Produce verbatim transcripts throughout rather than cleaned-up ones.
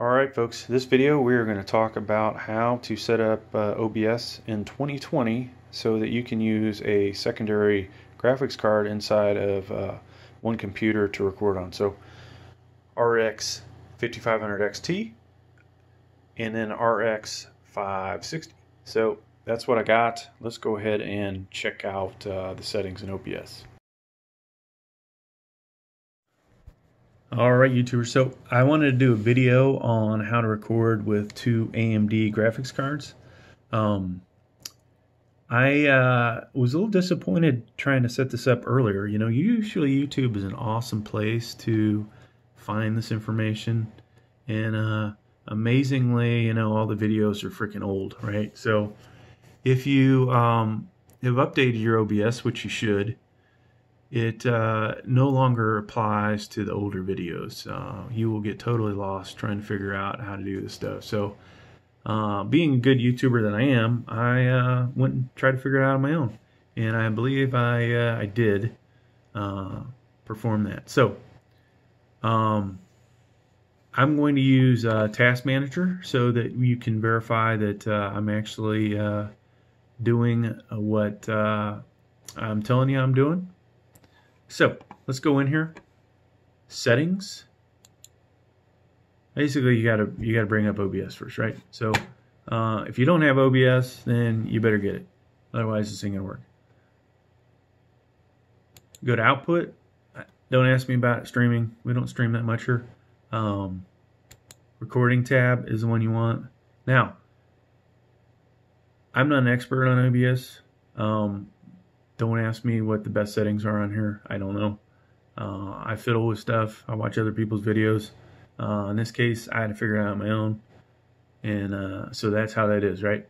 Alright folks, this video we are going to talk about how to set up uh, O B S in twenty twenty so that you can use a secondary graphics card inside of uh, one computer to record on. So R X fifty-five hundred X T and then R X five sixty. So that's what I got. Let's go ahead and check out uh, the settings in O B S. Alright YouTubers, so I wanted to do a video on how to record with two A M D graphics cards. Um, I uh, was a little disappointed trying to set this up earlier. You know, usually YouTube is an awesome place to find this information. And uh, amazingly, you know, all the videos are freaking old, right? So if you um, have updated your O B S, which you should, it uh, no longer applies to the older videos. Uh, you will get totally lost trying to figure out how to do this stuff. So uh, being a good YouTuber that I am, I uh, went and tried to figure it out on my own. And I believe I, uh, I did uh, perform that. So um, I'm going to use uh, Task Manager so that you can verify that uh, I'm actually uh, doing what uh, I'm telling you I'm doing. So let's go in here, settings. Basically, you gotta you gotta bring up O B S first, right? So uh, if you don't have O B S, then you better get it. Otherwise, this ain't gonna work. Go to output. Don't ask me about it, streaming. We don't stream that much here. Um, recording tab is the one you want. Now, I'm not an expert on O B S. Um, Don't ask me what the best settings are on here. I don't know. Uh, I fiddle with stuff. I watch other people's videos. Uh, in this case, I had to figure it out on my own. And uh, so that's how that is, right?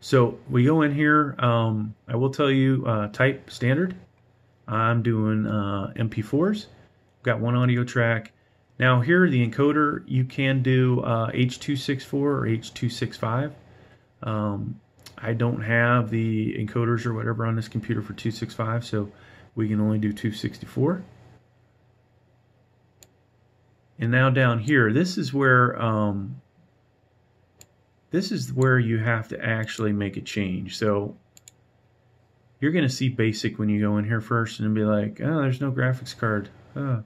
So we go in here. Um, I will tell you, uh, type standard. I'm doing uh, M P fours. Got one audio track. Now here, the encoder, you can do uh, H two sixty-four or H two sixty-five. Um, I don't have the encoders or whatever on this computer for two sixty-five, so we can only do two sixty-four. And now down here, this is where um, this is where you have to actually make a change. So you're going to see basic when you go in here first, and be like, "Oh, there's no graphics card." Oh.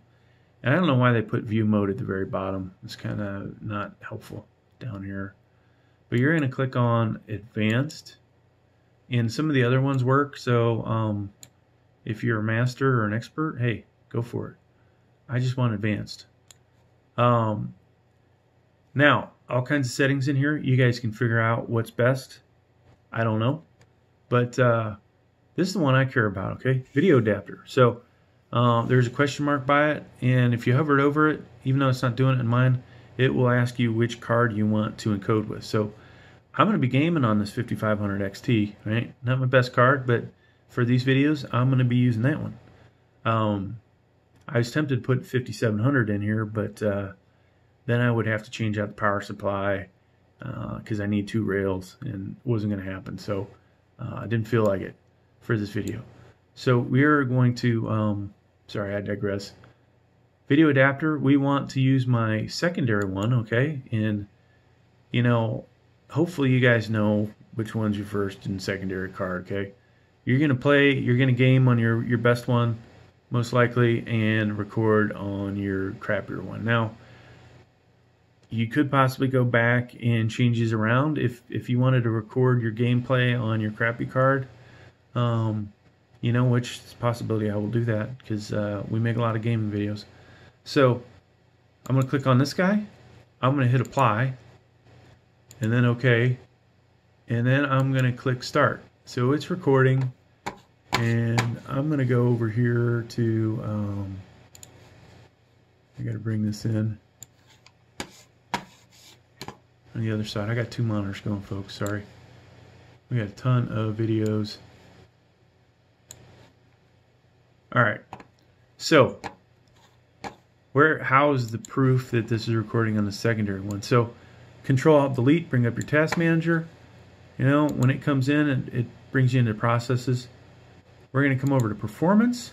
And I don't know why they put view mode at the very bottom. It's kind of not helpful down here. But you're going to click on advanced, and some of the other ones work. So um, if you're a master or an expert, hey, go for it. I just want advanced. Um, now, all kinds of settings in here. You guys can figure out what's best. I don't know. But uh, this is the one I care about, okay? Video adapter. So uh, there's a question mark by it, and if you hovered over it, even though it's not doing it in mine, it will ask you which card you want to encode with. So I'm going to be gaming on this fifty-five hundred X T, right? Not my best card, but for these videos, I'm going to be using that one. Um, I was tempted to put fifty-seven hundred in here, but uh, then I would have to change out the power supply because uh, I need two rails, and it wasn't going to happen. So uh, I didn't feel like it for this video. So we are going to, um, sorry, I digress. Video adapter, we want to use my secondary one, okay? And, you know, hopefully you guys know which one's your first and secondary card, okay? You're going to play, you're going to game on your, your best one, most likely, and record on your crappier one. Now, you could possibly go back and change these around if, if you wanted to record your gameplay on your crappy card. Um, you know, which is a possibility I will do that because uh, we make a lot of gaming videos. So I'm going to click on this guy, I'm going to hit apply, and then OK, and then I'm going to click start. So it's recording, and I'm going to go over here to, um, I got to bring this in on the other side. I got two monitors going, folks, sorry. We got a ton of videos. All right, so Where, how is the proof that this is recording on the secondary one? So control alt delete, bring up your task manager. You know, when it comes in, it, it brings you into processes. We're going to come over to performance.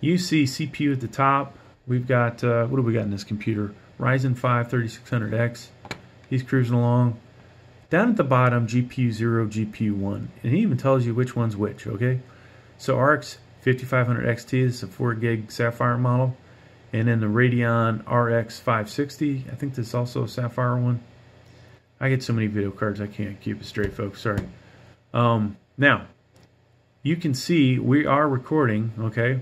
You see C P U at the top. We've got, uh, what do we got in this computer? Ryzen five thirty-six hundred X. He's cruising along. Down at the bottom, G P U zero, G P U one. And he even tells you which one's which, okay? So R X fifty-five hundred X T, this is a four gig Sapphire model. And then the Radeon R X five sixty, I think this is also a Sapphire one. I get so many video cards, I can't keep it straight, folks, sorry. Um, now, you can see we are recording, okay?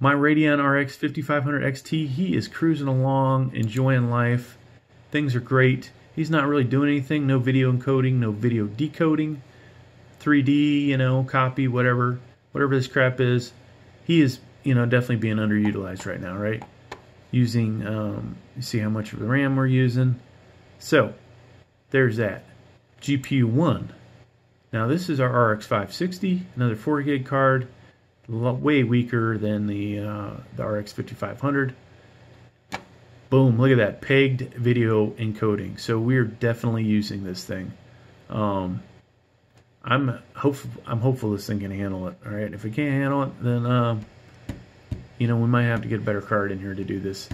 My Radeon R X fifty-five hundred X T, he is cruising along, enjoying life. Things are great. He's not really doing anything, no video encoding, no video decoding, three D, you know, copy, whatever, whatever this crap is. He is, you know, definitely being underutilized right now, right? Using, um, you see how much of the RAM we're using. So, there's that. G P U one. Now this is our R X five sixty, another four gig card, way weaker than the, uh, the R X fifty-five hundred. Boom, look at that, pegged video encoding. So we're definitely using this thing. Um, I'm hopeful, I'm hopeful this thing can handle it, all right? If it can't handle it, then, uh, you know, we might have to get a better card in here to do this.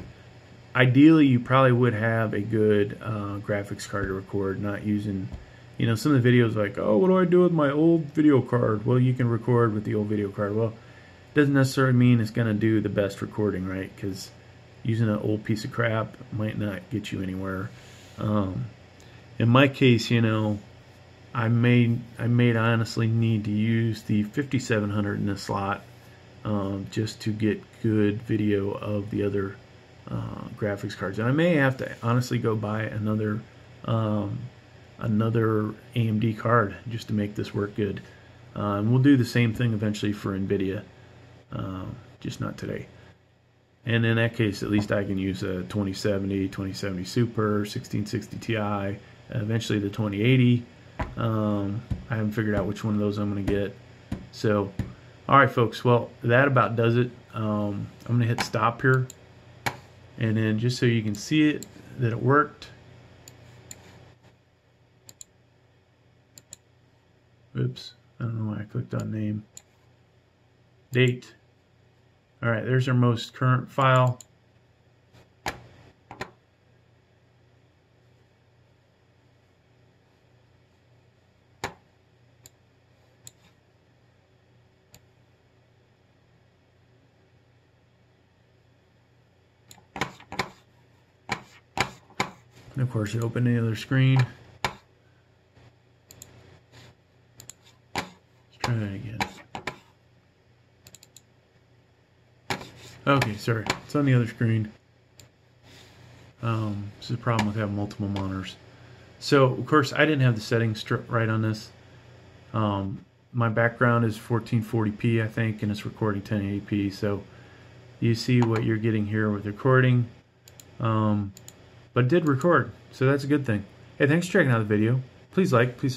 Ideally, you probably would have a good uh, graphics card to record, not using, you know, some of the videos like, oh, what do I do with my old video card? Well, you can record with the old video card. Well, it doesn't necessarily mean it's going to do the best recording, right? Because using an old piece of crap might not get you anywhere. Um, in my case, you know, I may, I may honestly need to use the fifty-seven hundred in this slot um, just to get good video of the other uh, graphics cards. And I may have to honestly go buy another um, another A M D card just to make this work good. Uh, and we'll do the same thing eventually for NVIDIA, uh, just not today. And in that case, at least I can use a twenty seventy, twenty seventy Super, sixteen sixty Ti, eventually the twenty eighty. Um, I haven't figured out which one of those I'm going to get. So, all right, folks. Well, that about does it. Um, I'm going to hit stop here. And then just so you can see it, that it worked. Oops. I don't know why I clicked on name. Date. All right, there's our most current file. And of course, it opened the other screen. Let's try that again. Okay, sorry, it's on the other screen. Um, this is a problem with having multiple monitors. So, of course, I didn't have the settings right on this. Um, my background is fourteen forty p, I think, and it's recording ten eighty p. So, you see what you're getting here with recording. Um, but it did record, so that's a good thing. Hey, thanks for checking out the video. Please like, please subscribe.